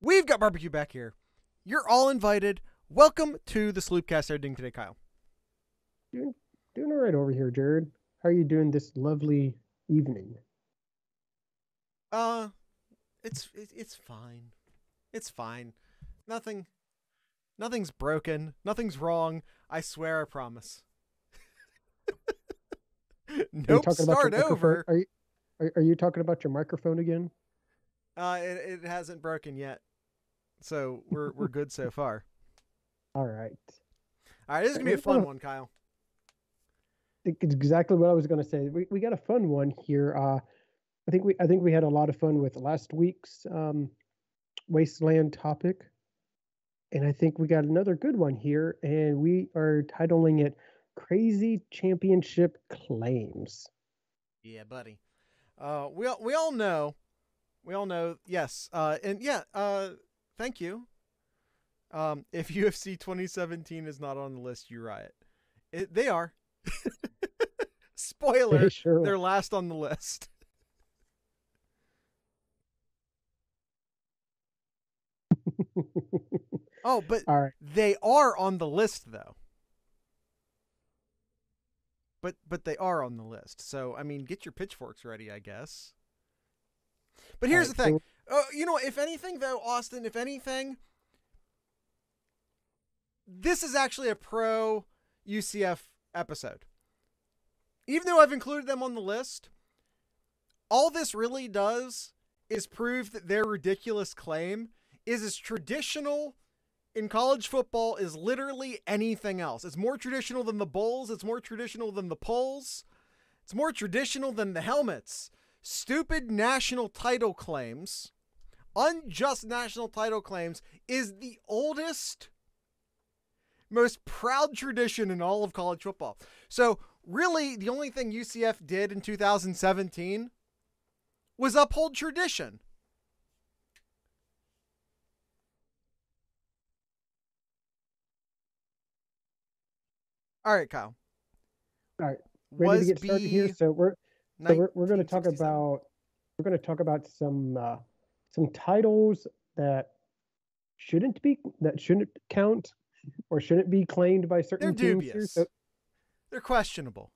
We've got barbecue back here. You're all invited. Welcome to the Sloopcast. How are you doing today, Kyle? Doing all right over here, Jared. How are you doing this lovely evening? It's fine. It's fine. Nothing's broken. Nothing's wrong. I swear. I promise. Nope. Start over. Are you talking about your microphone again? It hasn't broken yet, so we're good so far. All right. This is gonna be a fun one, Kyle. It's exactly what I was gonna say. We got a fun one here. I think we had a lot of fun with last week's wasteland topic, and I think we got another good one here, and we are titling it "Crazy Championship Claims." Yeah, buddy. We all know. Yes. Thank you. If UFC 2017 is not on the list, you riot. They are. Spoiler. They sure. They're last on the list. Oh, but all right. They are on the list, though. But they are on the list. So, I mean, get your pitchforks ready, I guess. But here's the thing. If anything, though, Austin, this is actually a pro-UCF episode. Even though I've included them on the list, all this really does is prove that their ridiculous claim is as traditional in college football as literally anything else. It's more traditional than the bowls. It's more traditional than the polls. It's more traditional than the helmets. Stupid national title claims, unjust national title claims, is the oldest, most proud tradition in all of college football. So really the only thing UCF did in 2017 was uphold tradition. All right, Kyle. All right. Ready to get started here. So we're going to talk about some titles that shouldn't count or shouldn't be claimed by certain teams. They're dubious. Here, so they're questionable.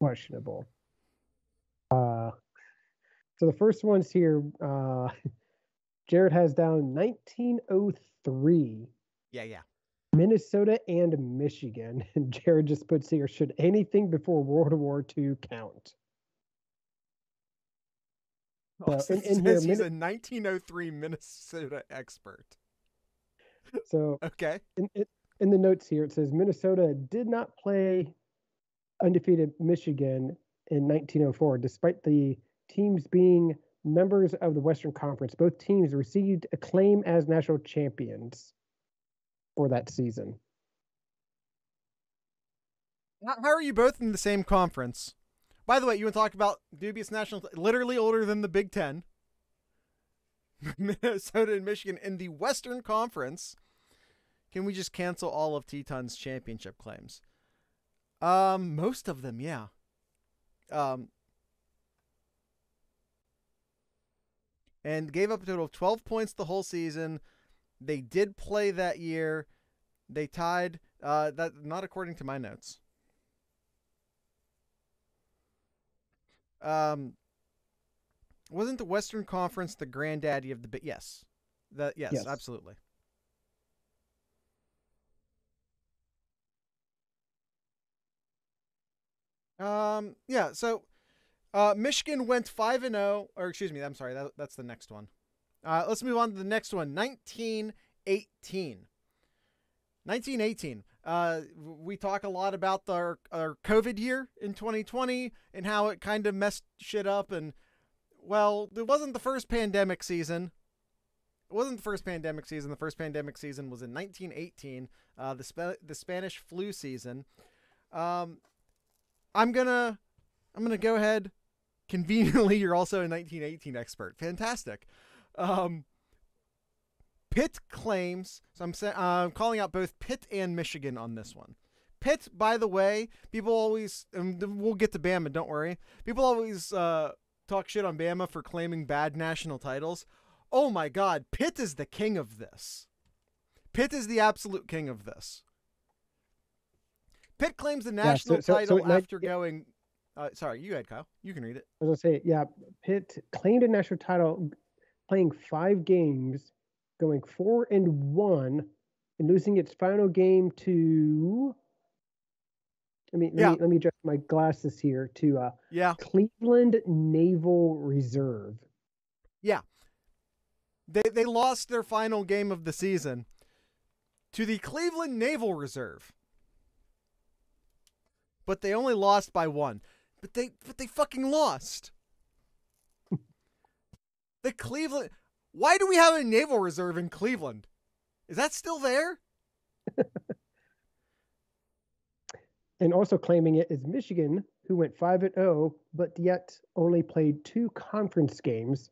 So the first one's here. Jared has down 1903. Yeah. Minnesota and Michigan. And Jared just puts here: should anything before World War II count? Austin says he's a 1903 Minnesota expert. So okay, in the notes here it says Minnesota did not play undefeated Michigan in 1904, despite the teams being members of the Western Conference. Both teams received acclaim as national champions for that season. How are you both in the same conference? By the way, you want to talk about dubious national, literally older than the Big Ten. Minnesota and Michigan in the Western Conference. Can we just cancel all of Teton's championship claims? Most of them, yeah. And gave up a total of 12 points the whole season. They did play that year. They tied. That not according to my notes. Wasn't the Western Conference the granddaddy of the big? Yes. Yes, absolutely. Yeah. So, Michigan went 5-0. Or excuse me. I'm sorry. That's the next one. Let's move on to the next one. 1918. We talk a lot about our COVID year in 2020 and how it kind of messed shit up. And, well, it wasn't the first pandemic season. The first pandemic season was in 1918, the Spanish flu season. I'm gonna go ahead. Conveniently, you're also a 1918 expert. Fantastic. Pitt claims, so I'm calling out both Pitt and Michigan on this one. Pitt, by the way, people always, and we'll get to Bama, don't worry. People always talk shit on Bama for claiming bad national titles. oh my God, Pitt is the king of this. Pitt is the absolute king of this. Pitt claims the national title after going... sorry, you had Kyle. You can read it. I was going to say, yeah, Pitt claimed a national title playing 5 games, going 4-1, and losing its final game to... Let me adjust my glasses here to Cleveland Naval Reserve. Yeah. They lost their final game of the season to the Cleveland Naval Reserve. But they only lost by 1. But they fucking lost. The Cleveland... Why do we have a Naval Reserve in Cleveland? Is that still there? And also claiming it is Michigan, who went 5-0, but yet only played 2 conference games,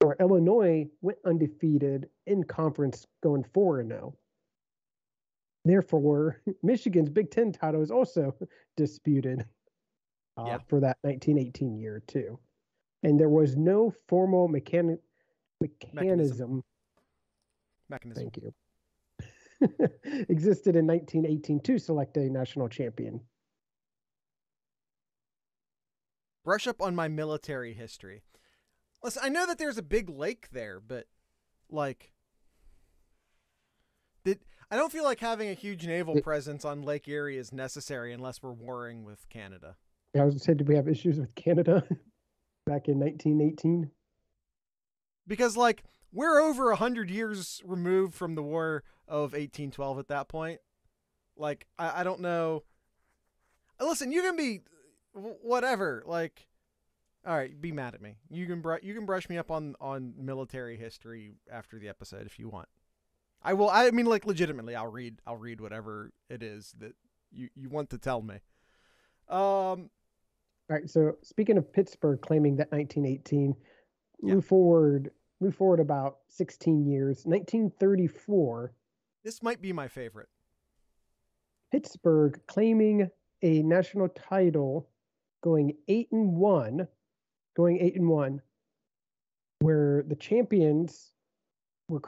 where Illinois went undefeated in conference, going 4-0. Therefore, Michigan's Big Ten title is also disputed for that 1918 year, too. And there was no formal mechanism. Thank you. Existed in 1918 to select a national champion. Brush up on my military history. Listen, I know that there's a big lake there, but like, I don't feel like having a huge naval presence on Lake Erie is necessary unless we're warring with Canada. Yeah, I was going to say, did we have issues with Canada back in 1918? Because like, we're over 100 years removed from the War of 1812 at that point. Like, I don't know. Listen, you can be whatever. Like, all right, be mad at me. You can brush me up on military history after the episode if you want. I will. I mean, like, legitimately, I'll read whatever it is that you want to tell me. All right. So speaking of Pittsburgh claiming that 1918, Move forward about 16 years, 1934. This might be my favorite. Pittsburgh claiming a national title, going 8-1, where the champions were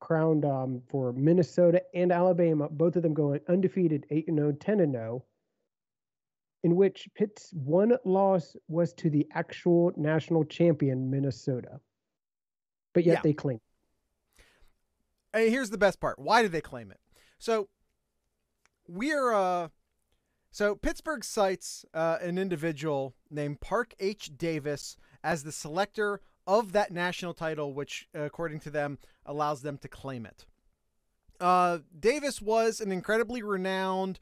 crowned for Minnesota and Alabama, both of them going undefeated, 8-0, 10-0, in which Pitt's one loss was to the actual national champion, Minnesota. But yet they claim it. And here's the best part. Why do they claim it? So Pittsburgh cites an individual named Park H Davis as the selector of that national title, which according to them allows them to claim it. Davis was an incredibly renowned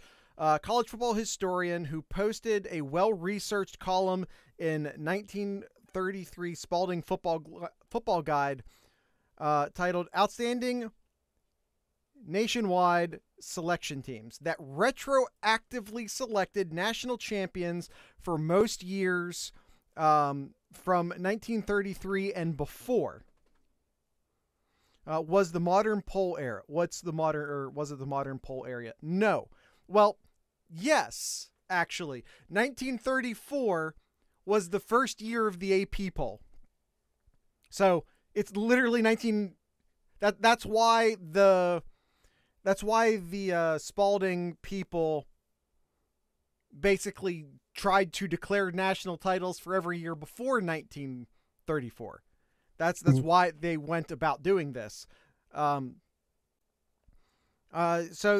college football historian who posted a well-researched column in 1933 Spalding Football Guide titled Outstanding Nationwide Selection Teams that retroactively selected national champions for most years from 1933 and before. Was the modern poll era? Was it the modern poll era? No. Well, yes, actually. 1934 was the first year of the AP poll. So it's literally that's why the Spalding people basically tried to declare national titles for every year before 1934. That's why they went about doing this. So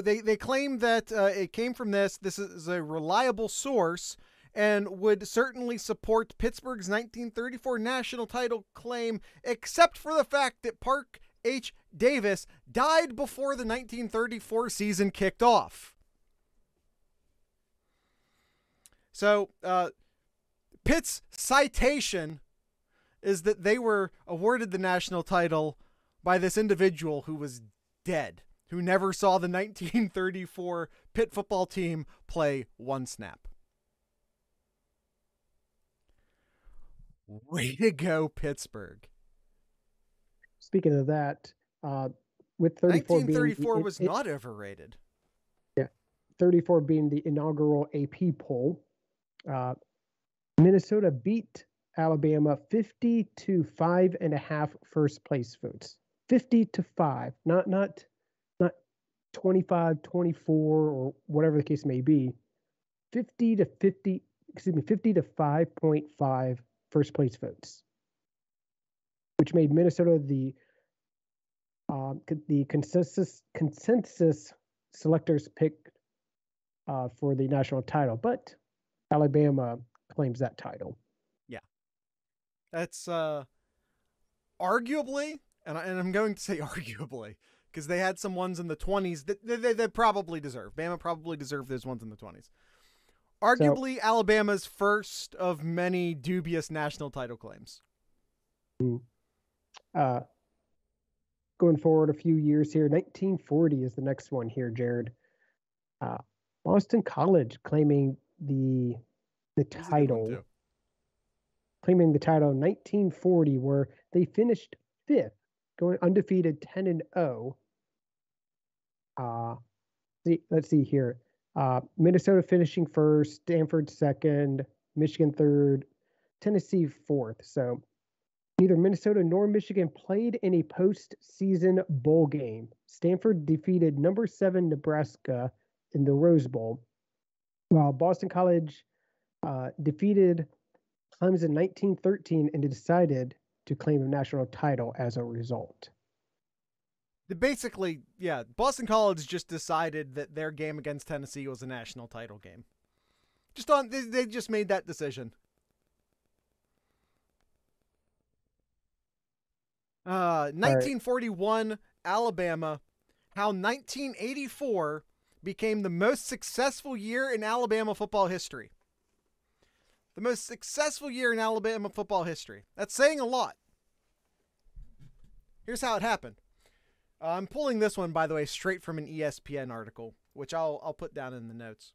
they claim that it came from this. This is a reliable source and would certainly support Pittsburgh's 1934 national title claim, except for the fact that Park H. Davis died before the 1934 season kicked off. So, Pitt's citation is that they were awarded the national title by this individual who was dead, who never saw the 1934 Pitt football team play one snap. Way to go, Pittsburgh. Speaking of that, with 34 1934 being was not overrated. Yeah, 34 being the inaugural AP poll, Minnesota beat Alabama 50 to 5.5 first place votes. 50 to 5, not 25, 24, or whatever the case may be. 50 to 5.5 first place votes, which made Minnesota the consensus selectors pick for the national title, but Alabama claims that title. Yeah, that's arguably, and I'm going to say arguably because they had some ones in the 20s that they probably deserve. Bama probably deserved those ones in the 20s. Arguably, so, Alabama's first of many dubious national title claims. Going forward a few years here, 1940 is the next one here, Jared. Boston College claiming the title. Claiming the title in 1940, where they finished fifth, going undefeated 10-0. Let's see here. Minnesota finishing first, Stanford second, Michigan third, Tennessee fourth. So neither Minnesota nor Michigan played in a postseason bowl game. Stanford defeated number 7 Nebraska in the Rose Bowl, while Boston College defeated Clemson 19-13 and decided to claim a national title as a result. Basically, yeah, Boston College just decided that their game against Tennessee was a national title game. They just made that decision. Right. 1941, Alabama. How 1984 became the most successful year in Alabama football history. The most successful year in Alabama football history. That's saying a lot. Here's how it happened. I'm pulling this one, by the way, straight from an ESPN article, which I'll put down in the notes.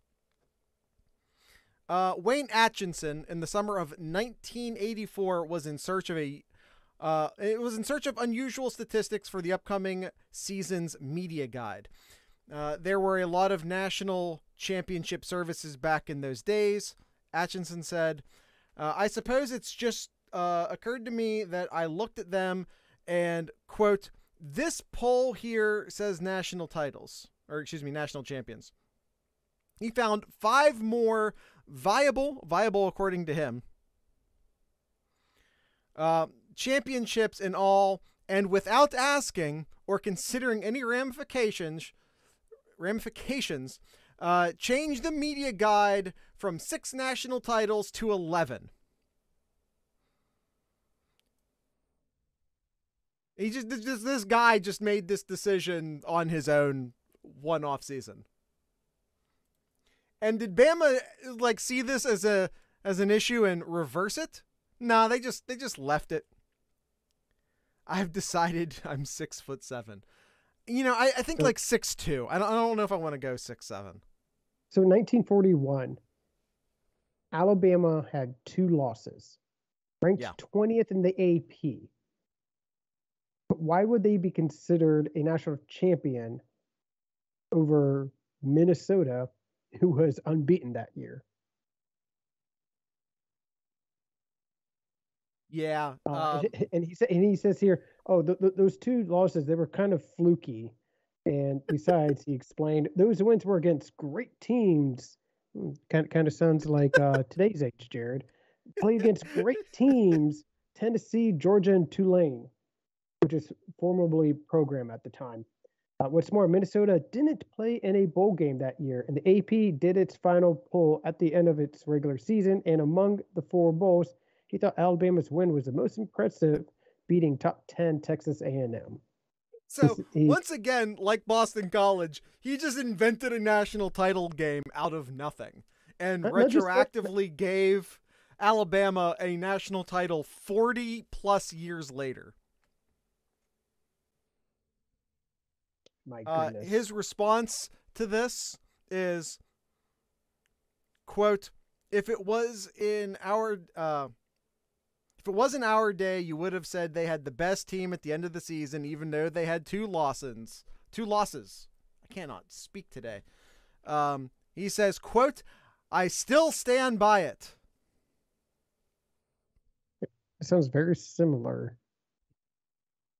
Wayne Atchison, in the summer of 1984, was in search of unusual statistics for the upcoming season's media guide. There were a lot of national championship services back in those days. Atchison said, "I suppose it's just occurred to me that I looked at them and quote." This poll here says national champions. He found 5 more viable according to him, championships in all, and without asking or considering any ramifications, changed the media guide from 6 national titles to 11. He just this guy just made this decision on his own one-off season. And did Bama like see this as an issue and reverse it? No, they just left it. I've decided I'm 6'7". You know, I think so, like 6'2". I don't know if I want to go 6'7". So 1941, Alabama had 2 losses, ranked 20th in the AP. Why would they be considered a national champion over Minnesota, who was unbeaten that year? Yeah, and he says here, oh, those 2 losses, they were kind of fluky, and besides, he explained those wins were against great teams. Kind of sounds like today's age, Jared. Played against great teams: Tennessee, Georgia, and Tulane, which is formerly program at the time. What's more, Minnesota didn't play in a bowl game that year, and the AP did its final poll at the end of its regular season, and among the 4 bowls, he thought Alabama's win was the most impressive, beating top 10 Texas A&M. So, once again, like Boston College, he just invented a national title game out of nothing and retroactively gave Alabama a national title 40-plus years later. My goodness. His response to this is, quote, if it was in our day, you would have said they had the best team at the end of the season, even though they had 2 losses. I cannot speak today. He says, quote, I still stand by it. It sounds very similar.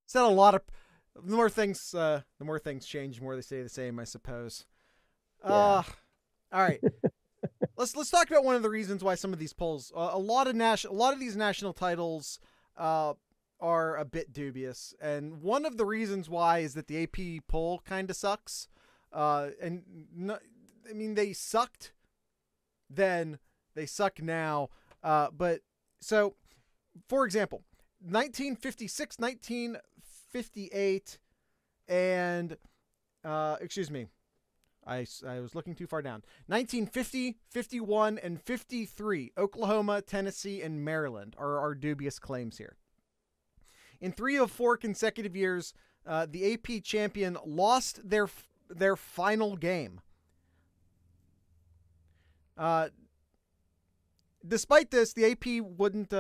It's not a lot of the more things change, the more they stay the same, I suppose. Yeah. All right. Let's talk about one of the reasons why some of these polls, a lot of these national titles are a bit dubious. And one of the reasons why is that the AP poll kind of sucks. And no, I mean, they sucked then, they suck now. But so, for example, 1956, 1958, and excuse me, I was looking too far down. 1950, 51, and 53, Oklahoma, Tennessee, and Maryland are our dubious claims here. In 3 of 4 consecutive years, the AP champion lost their final game. Despite this, the AP wouldn't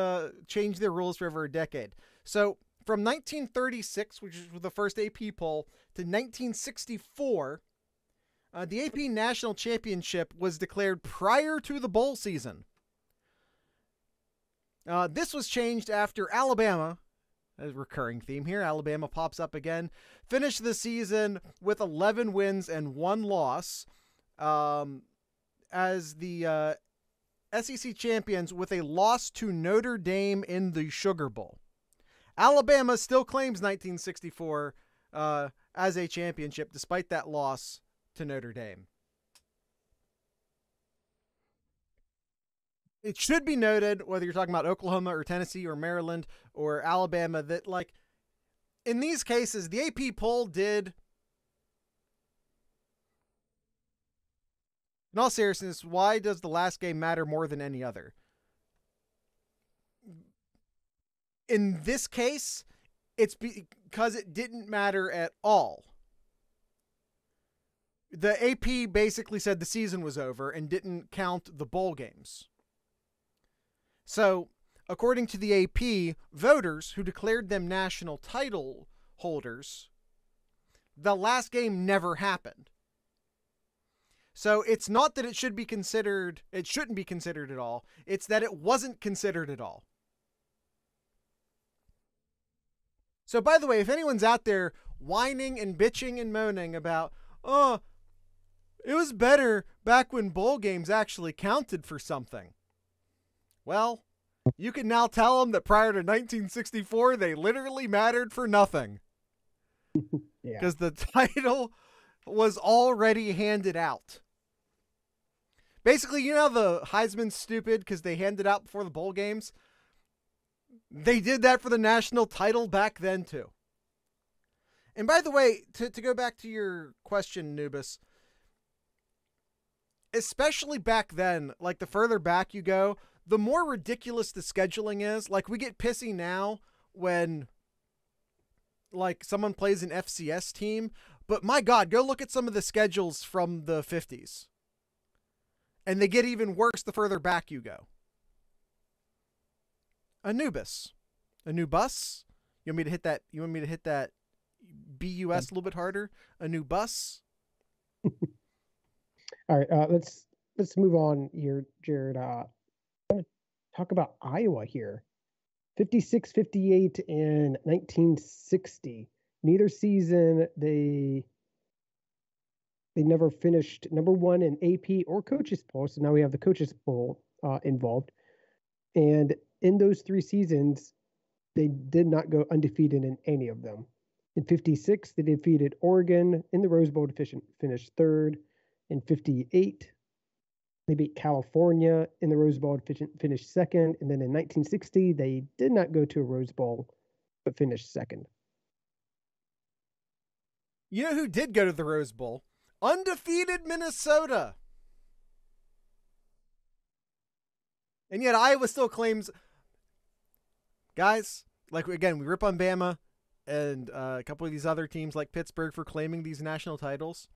change their rules for over a decade. So from 1936, which was the first AP poll, to 1964, the AP National Championship was declared prior to the bowl season. This was changed after Alabama, a recurring theme here, Alabama pops up again, finished the season with 11 wins and 1 loss as the SEC champions with a loss to Notre Dame in the Sugar Bowl. Alabama still claims 1964 as a championship despite that loss to Notre Dame. It should be noted, whether you're talking about Oklahoma or Tennessee or Maryland or Alabama, that like in these cases, the AP poll did, in all seriousness, why does the last game matter more than any other? In this case, it's because it didn't matter at all. The AP basically said the season was over and didn't count the bowl games. So, according to the AP, voters who declared them national title holders, the last game never happened. So, it's not that it should be considered, it shouldn't be considered at all. It's that it wasn't considered at all. So, by the way, if anyone's out there whining and bitching and moaning about, oh, it was better back when bowl games actually counted for something. Well, you can now tell them that prior to 1964, they literally mattered for nothing. Because yeah. The title was already handed out. Basically, you know the Heisman's stupid because they handed out before the bowl games? They did that for the national title back then, too. And by the way, to go back to your question, Nubis, especially back then, like the further back you go, the more ridiculous the scheduling is. Like we get pissy now when like someone plays an FCS team, but my God, go look at some of the schedules from the 50s. And they get even worse the further back you go. Anubis. Anubis? You want me to hit that BUS a little bit harder? Anubis? All right, let's move on here, Jared. I'm gonna talk about Iowa here. 56, 58, and 1960. Neither season they never finished number 1 in AP or coaches poll. So now we have the coaches poll involved. And in those 3 seasons, they did not go undefeated in any of them. In 56, they defeated Oregon in the Rose Bowl to finish 3rd. In 58, they beat California in the Rose Bowl to finish 2nd. And then in 1960, they did not go to a Rose Bowl, but finished 2nd. You know who did go to the Rose Bowl? Undefeated Minnesota. And yet Iowa still claims, guys, like again, we rip on Bama and a couple of these other teams like Pittsburgh for claiming these national titles.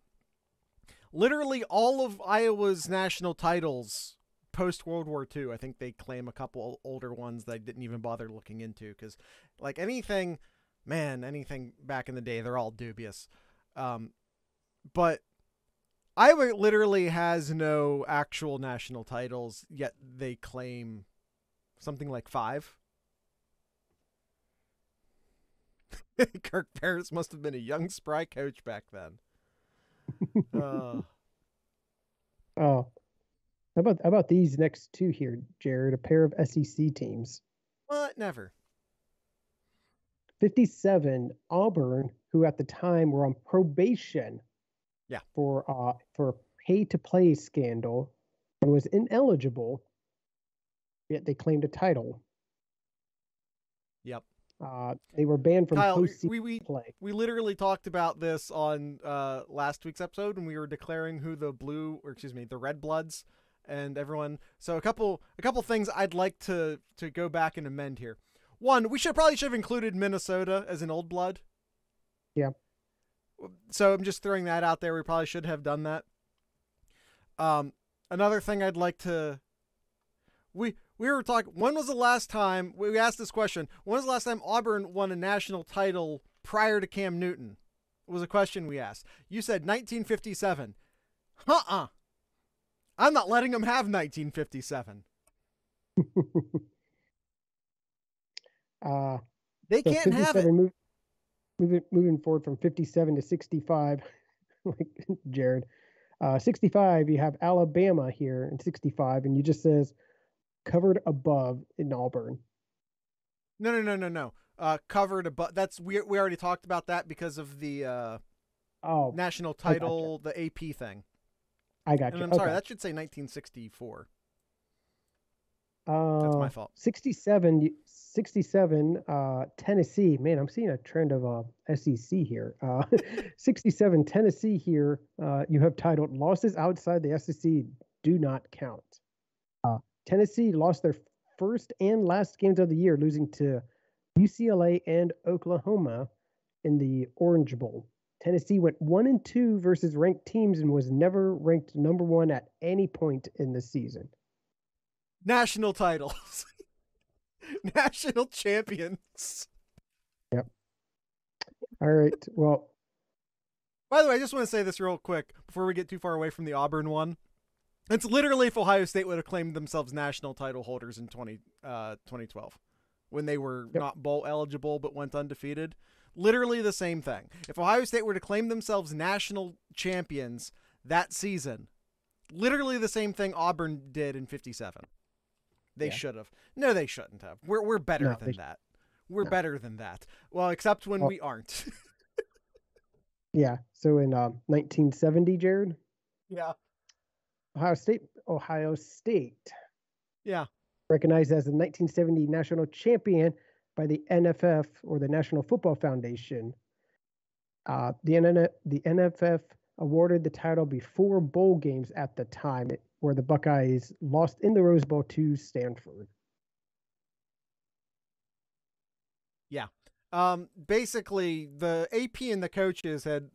Literally all of Iowa's national titles post-World War II, I think they claim a couple older ones that I didn't even bother looking into because, like anything, man, anything back in the day, they're all dubious. But Iowa literally has no actual national titles, yet they claim something like 5. Kirk Ferentz must have been a young, spry coach back then. How about these next two here, Jared? A pair of SEC teams. What? Never. 57, Auburn, who at the time were on probation for a pay-to-play scandal and was ineligible, yet they claimed a title. Yep. They were banned from postseason play. We literally talked about this on last week's episode, and we were declaring who the the Red Bloods and everyone. So a couple things I'd like to go back and amend here. One, we should have included Minnesota as an old blood. Yeah. So I'm just throwing that out there. We probably should have done that. Another thing I'd like to, we were talking, when was the last time we asked this question? When was the last time Auburn won a national title prior to Cam Newton? It was a question we asked. You said 1957. I'm not letting them have 1957. They so can't have it. Moving forward from 57 to 65, like Jared, 65, you have Alabama here in 65, and you just says covered above in Auburn. No. Covered above. That's we already talked about that because of the national title, the AP thing. I got you. And I'm sorry, that should say 1964. That's my fault. 67, Tennessee. Man, I'm seeing a trend of SEC here. 67, Tennessee here. You have titled losses outside the SEC do not count. Tennessee lost their first and last games of the year, losing to UCLA and Oklahoma in the Orange Bowl. Tennessee went 1-2 versus ranked teams and was never ranked number one at any point in the season. National titles. National champions. Yep. All right. Well, by the way, I just want to say this real quick before we get too far away from the Auburn one. It's literally if Ohio State would have claimed themselves national title holders in 2012 when they were not bowl eligible but went undefeated. Literally the same thing. If Ohio State were to claim themselves national champions that season, literally the same thing Auburn did in 57. They should have. No, they shouldn't have. We're better than that. We're better than that. Well, except when we aren't. Yeah. So in 1970, Jared. Yeah. Ohio State. Yeah. Recognized as the 1970 national champion by the NFF or the National Football Foundation. The NFF awarded the title before bowl games at the time, where the Buckeyes lost in the Rose Bowl to Stanford. Yeah. Basically, the AP and the coaches had,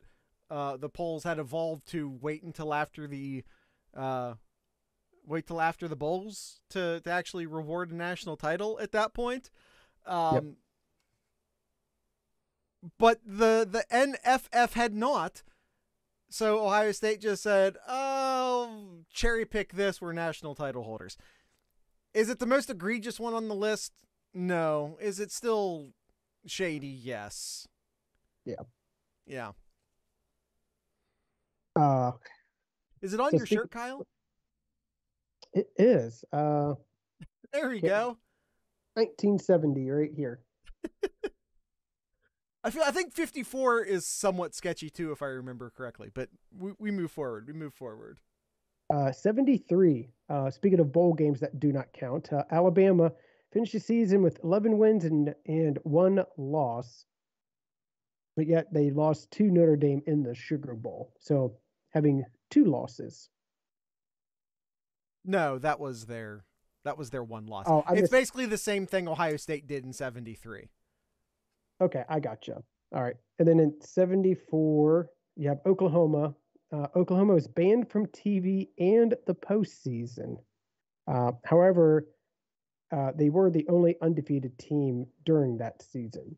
the polls had evolved to wait till after the bowls to actually reward a national title at that point. But the NFF had not. So Ohio State just said, oh, cherry pick this. We're national title holders. Is it the most egregious one on the list? No. Is it still shady? Yes. Yeah. Yeah. Is it on your shirt, Kyle? It is. There you go. 1970 right here. I think 54 is somewhat sketchy too, if I remember correctly. But we move forward. 73. Speaking of bowl games that do not count, Alabama finished the season with 11 wins and one loss, but yet they lost to Notre Dame in the Sugar Bowl. So having two losses. No, that was their one loss. Oh, it's basically the same thing Ohio State did in 73. Okay, I gotcha. All right. And then in 74, you have Oklahoma. Oklahoma was banned from TV and the postseason. However, they were the only undefeated team during that season.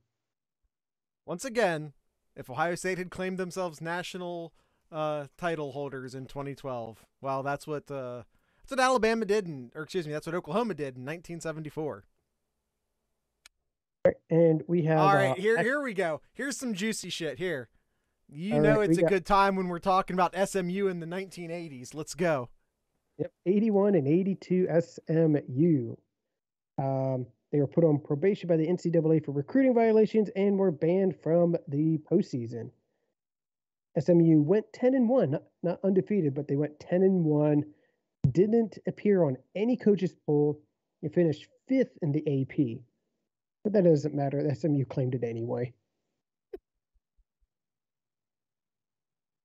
Once again, if Ohio State had claimed themselves national title holders in 2012, well, that's what Alabama did, that's what Oklahoma did in 1974. And we have. All right, here we go. Here's some juicy shit. Here, you know, right, it's a good time when we're talking about SMU in the 1980s. Let's go. Yep, 81 and 82 SMU. They were put on probation by the NCAA for recruiting violations and were banned from the postseason. SMU went 10-1, not undefeated, but they went 10-1. Didn't appear on any coaches poll. You finished 5th in the AP. But that doesn't matter. SMU claimed it anyway.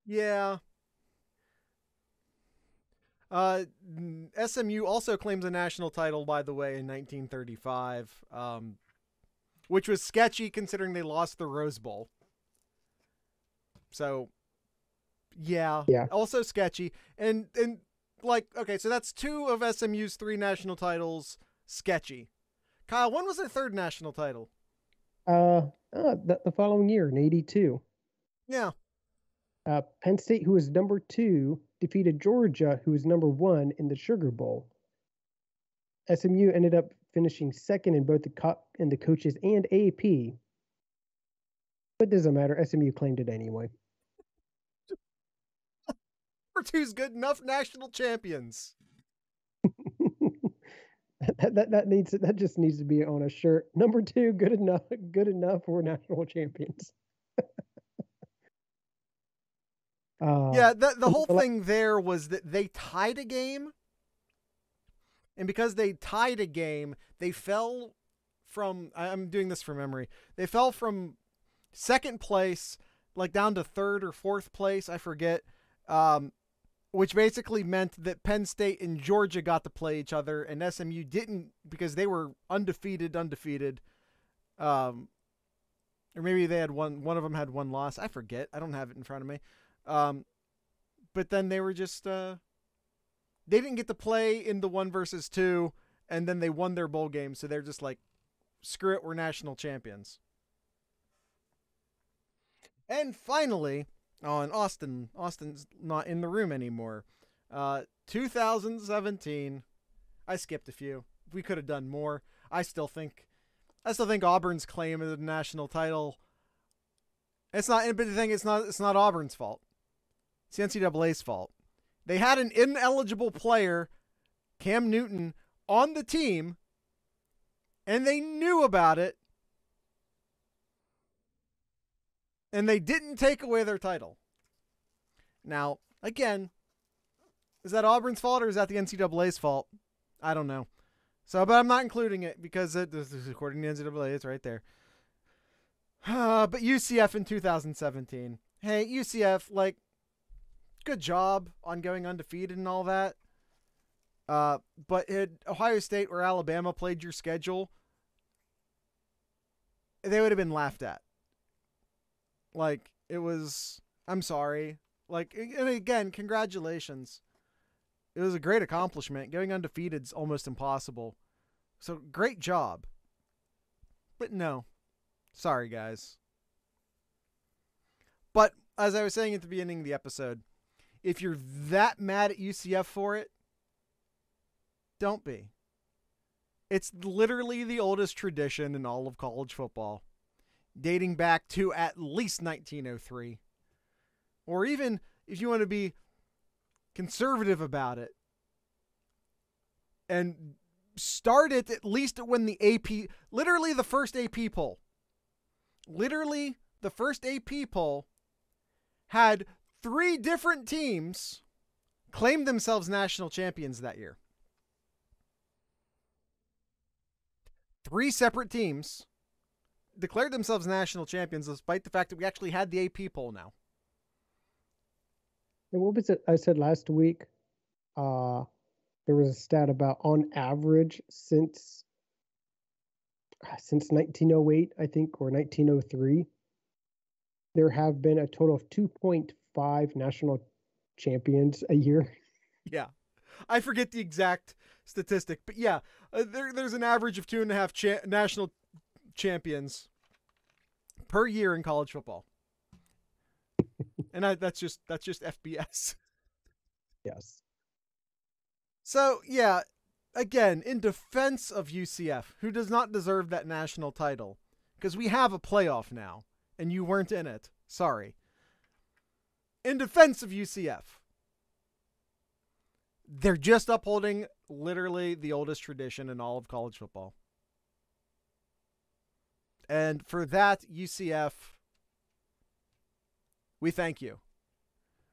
Yeah. SMU also claims a national title, by the way, in 1935, which was sketchy considering they lost the Rose Bowl. So, yeah. Also sketchy. And like, okay, so that's 2 of SMU's 3 national titles, sketchy. Kyle, when was their 3rd national title? The following year, in 82. Yeah. Penn State, who was number 2, defeated Georgia, who was number 1 in the Sugar Bowl. SMU ended up finishing 2nd in both the coaches and AP. But it doesn't matter. SMU claimed it anyway. Number 2's good enough national champions. That just needs to be on a shirt. Number 2, good enough for national champions. Yeah, the whole thing there was that they tied a game, and because they tied a game, they fell from. I'm doing this from memory. They fell from 2nd place, like down to 3rd or 4th place. I forget. Which basically meant that Penn State and Georgia got to play each other, and SMU didn't because they were undefeated. Or maybe they had one of them had 1 loss. I forget. I don't have it in front of me. But then they were just, they didn't get to play in the 1 versus 2, and then they won their bowl game. So they're just like, screw it, we're national champions. And finally, oh, and Austin's not in the room anymore. 2017. I skipped a few. We could have done more. I still think Auburn's claim of the national title. It's not. But the thing, it's not Auburn's fault. It's the NCAA's fault. They had an ineligible player, Cam Newton, on the team, and they knew about it. And they didn't take away their title. Now, again, is that Auburn's fault or is that the NCAA's fault? I don't know. So, but I'm not including it because this is according to the NCAA, it's right there. But UCF in 2017. Hey, UCF, like, good job on going undefeated and all that. But had Ohio State or Alabama played your schedule, they would have been laughed at. Like, it was, I'm sorry. Like, and again, congratulations. It was a great accomplishment. Going undefeated is almost impossible. So, great job. But no. Sorry, guys. But, as I was saying at the beginning of the episode, if you're that mad at UCF for it, don't be. It's literally the oldest tradition in all of college football, dating back to at least 1903. Or even, if you want to be conservative about it, and start it at least when the AP, literally the first AP poll, had 3 different teams claim themselves national champions that year. 3 separate teams declared themselves national champions despite the fact that we actually had the AP poll now. And what was it I said last week? There was a stat about on average since 1908, I think, or 1903, there have been a total of 2.5 national champions a year. Yeah. I forget the exact statistic, but yeah, there's an average of 2.5 national champions per year in college football. And that's just FBS. Yes. So, yeah, again, in defense of UCF, who does not deserve that national title, because we have a playoff now, and you weren't in it. Sorry. In defense of UCF, they're just upholding literally the oldest tradition in all of college football. And for that, UCF, we thank you.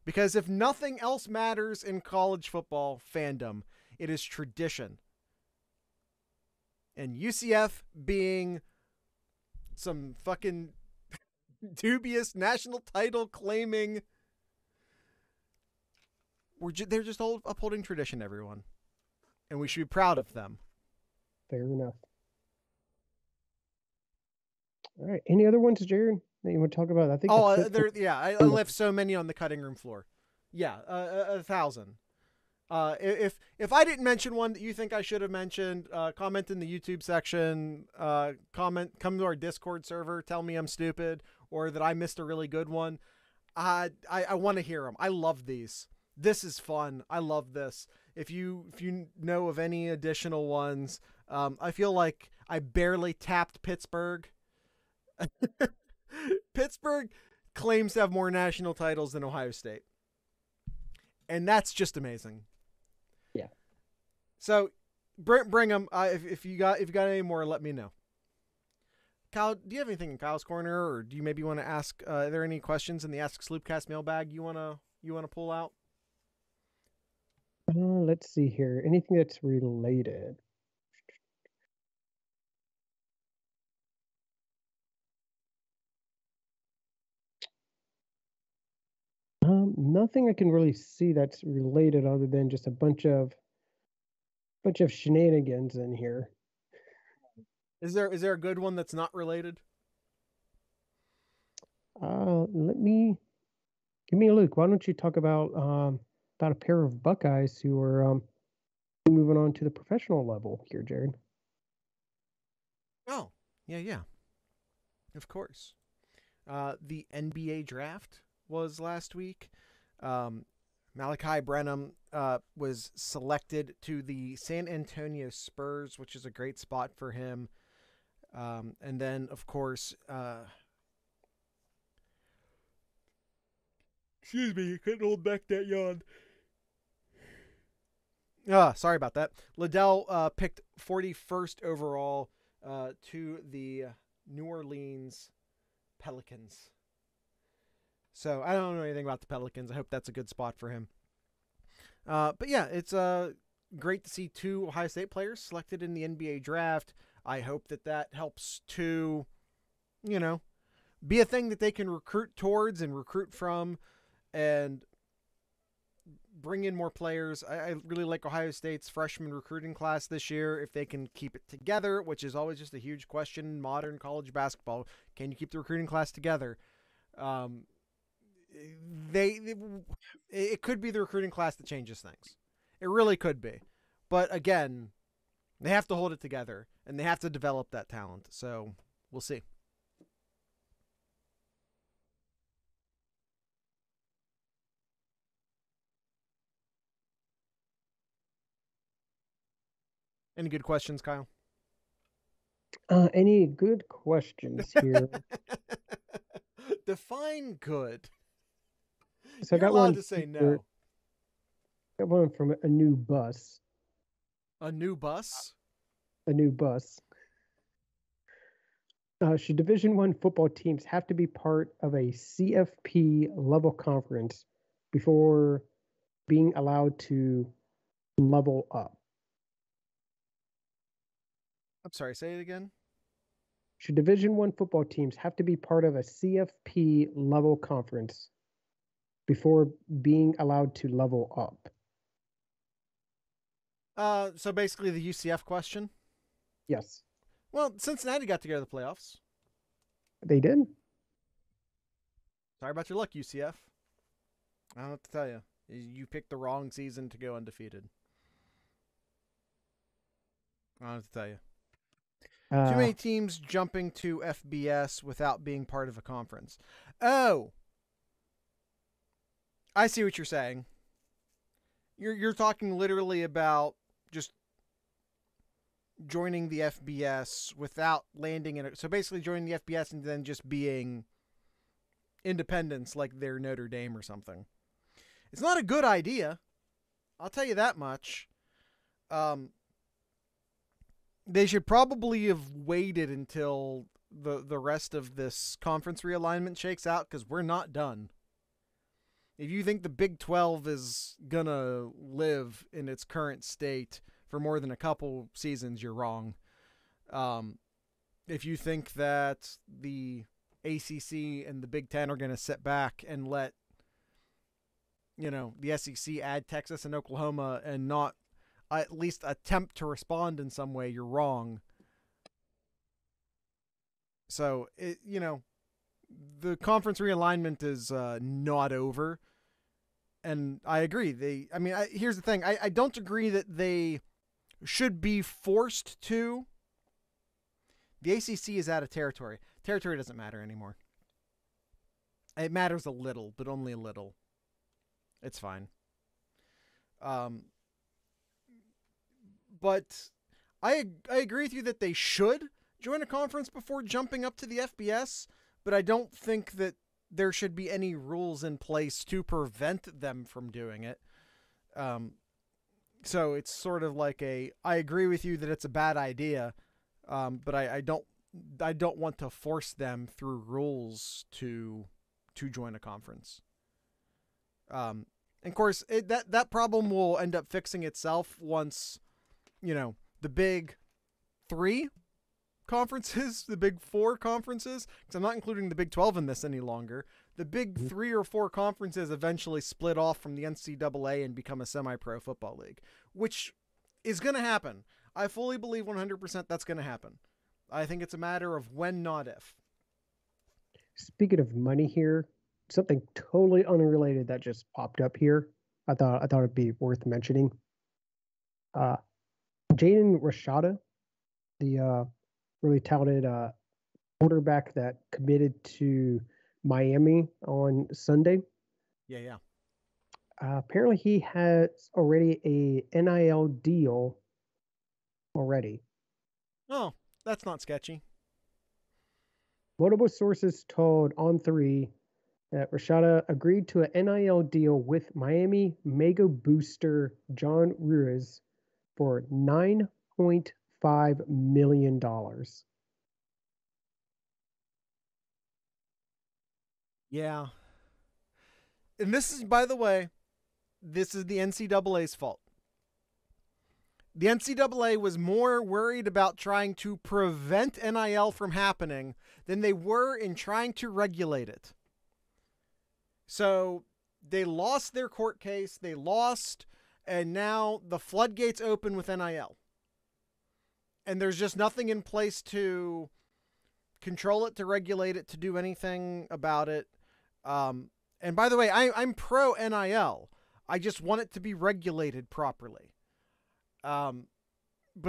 Because if nothing else matters in college football fandom, it is tradition. And UCF being some fucking dubious national title claiming, they're just all upholding tradition, everyone. And we should be proud of them. Fair enough. All right. Any other ones, Jared, that you want to talk about? I think. I left so many on the cutting room floor. Yeah, 1,000. If I didn't mention one that you think I should have mentioned, comment in the YouTube section. Comment. Come to our Discord server. Tell me I'm stupid or that I missed a really good one. I want to hear them. I love these. This is fun. I love this. If you know of any additional ones, I feel like I barely tapped Pittsburgh. Pittsburgh claims to have more national titles than Ohio State. And that's just amazing. Yeah. So bring them. If you got any more, let me know. Kyle, do you have anything in Kyle's corner, or do you maybe want to ask, are there any questions in the Ask Sloopcast mailbag you want to pull out? Let's see here. Anything that's related. Nothing I can really see that's related other than just a bunch of shenanigans in here. Is there a good one that's not related? Give me a look. Why don't you talk about a pair of Buckeyes who are moving on to the professional level here, Jared? Oh, yeah. Of course. The NBA draft was last week. Malachi Branham was selected to the San Antonio Spurs, which is a great spot for him. And then, of course, excuse me, you couldn't hold back that yawn. Sorry about that. Liddell picked 41st overall to the New Orleans Pelicans. So I don't know anything about the Pelicans. I hope that's a good spot for him. But yeah, it's great to see two Ohio State players selected in the NBA draft. I hope that helps to, be a thing that they can recruit towards and recruit from and bring in more players. I really like Ohio State's freshman recruiting class this year. If they can keep it together, which is always just a huge question in modern college basketball, can you keep the recruiting class together? It could be the recruiting class that changes things. It really could be. But again, they have to hold it together and they have to develop that talent. So we'll see. Any good questions, Kyle? Any good questions here? Define good. So I got one to say no. I got one from a new bus. A new bus? A new bus. Should Division I football teams have to be part of a CFP level conference before being allowed to level up? I'm sorry, say it again. Should Division I football teams have to be part of a CFP level conference before being allowed to level up? So basically the UCF question? Yes. Well, Cincinnati got to go to the playoffs. They did. Sorry about your luck, UCF. I don't have to tell you. You picked the wrong season to go undefeated. I don't have to tell you. Too many teams jumping to FBS without being part of a conference. Oh, I see what you're saying. You're talking literally about just joining the FBS without landing in it. So basically joining the FBS and then just being independents like they're Notre Dame or something. It's not a good idea. I'll tell you that much. They should probably have waited until the rest of this conference realignment shakes out, because we're not done. If you think the Big 12 is going to live in its current state for more than a couple seasons, you're wrong. If you think that the ACC and the Big Ten are going to sit back and let, you know, the SEC add Texas and Oklahoma and not at least attempt to respond in some way, you're wrong. So, you know, the conference realignment is not over. And I agree. Here's the thing. I don't agree that they should be forced to. The ACC is out of territory. Territory doesn't matter anymore. It matters a little, but only a little. It's fine. But I agree with you that they should join a conference before jumping up to the FBS. But I don't think that there should be any rules in place to prevent them from doing it. So it's sort of like I agree with you that it's a bad idea, but I don't want to force them through rules to join a conference. And of course, that problem will end up fixing itself once, you know, the big three conferences, the big four conferences, because I'm not including the Big 12 in this any longer. The big three or four conferences eventually split off from the NCAA and become a semi-pro football league, which is going to happen. I fully believe 100% that's going to happen. I think it's a matter of when, not if. Speaking of money here, something totally unrelated that just popped up here. I thought it'd be worth mentioning. Jaden Rashada, the really talented quarterback that committed to Miami on Sunday. Yeah. Apparently he has already a NIL deal already. Oh, that's not sketchy. Multiple sources told On3 that Rashada agreed to an NIL deal with Miami mega booster John Ruiz for $9.5 million. Yeah. And this is, by the way, this is the NCAA's fault. The NCAA was more worried about trying to prevent NIL from happening than they were in trying to regulate it. So they lost their court case, they lost, and now the floodgates open with NIL. And there's just nothing in place to control it, to regulate it, to do anything about it. And by the way, I'm pro NIL. I just want it to be regulated properly. But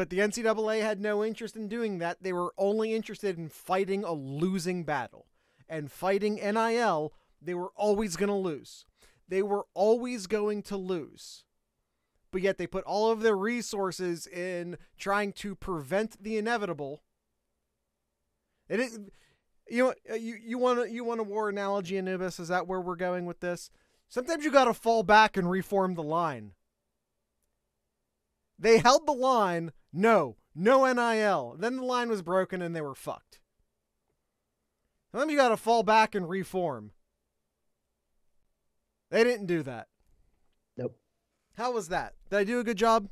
the NCAA had no interest in doing that. They were only interested in fighting a losing battle. And fighting NIL, they were always going to lose. They were always going to lose. But yet they put all of their resources in trying to prevent the inevitable. And it, you know, you want a war analogy, Anubis? Is that where we're going with this? Sometimes you got to fall back and reform the line. They held the line. No NIL. Then the line was broken and they were fucked. Sometimes you got to fall back and reform. They didn't do that. Nope. How was that? Did I do a good job?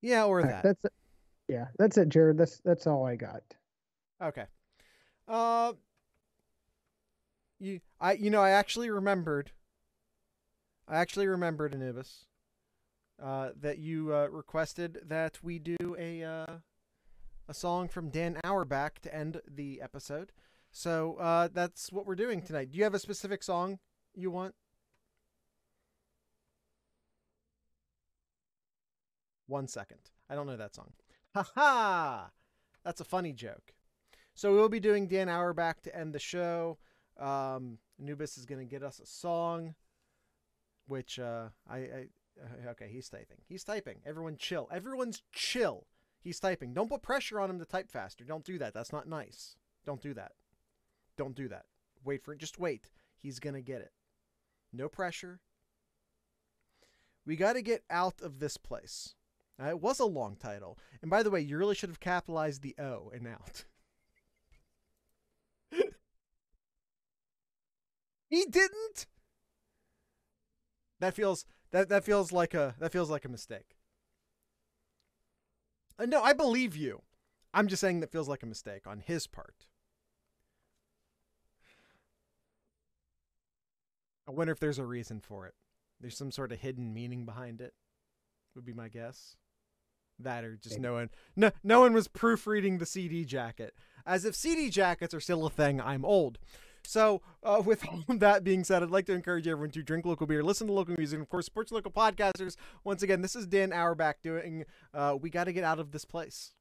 Yeah, or that. That's it. Yeah, that's it, Jared. That's all I got. Okay. I actually remembered. Anubis, that you requested that we do a song from Dan Auerbach to end the episode. So that's what we're doing tonight. Do you have a specific song you want? One second. I don't know that song. Ha-ha! That's a funny joke. So we'll be doing Dan Auerbach to end the show. Anubis is going to get us a song. which okay, he's typing. He's typing. Everyone chill. Everyone's chill. He's typing. Don't put pressure on him to type faster. Don't do that. That's not nice. Don't do that. Don't do that. Wait for it. Just wait. He's going to get it. No pressure. We got to get out of this place. It was a long title. And by the way, you really should have capitalized the O in out. He didn't. That feels like a mistake. No, I believe you. I'm just saying that feels like a mistake on his part. I wonder if there's a reason for it. There's some sort of hidden meaning behind it. Would be my guess. That or just no one was proofreading the CD jacket. As if CD jackets are still a thing. I'm old. So with all of that being said, I'd like to encourage everyone to drink local beer, listen to local music, and of course, support local podcasters. Once again, this is Dan Auerbach doing We Gotta Get Out of This Place.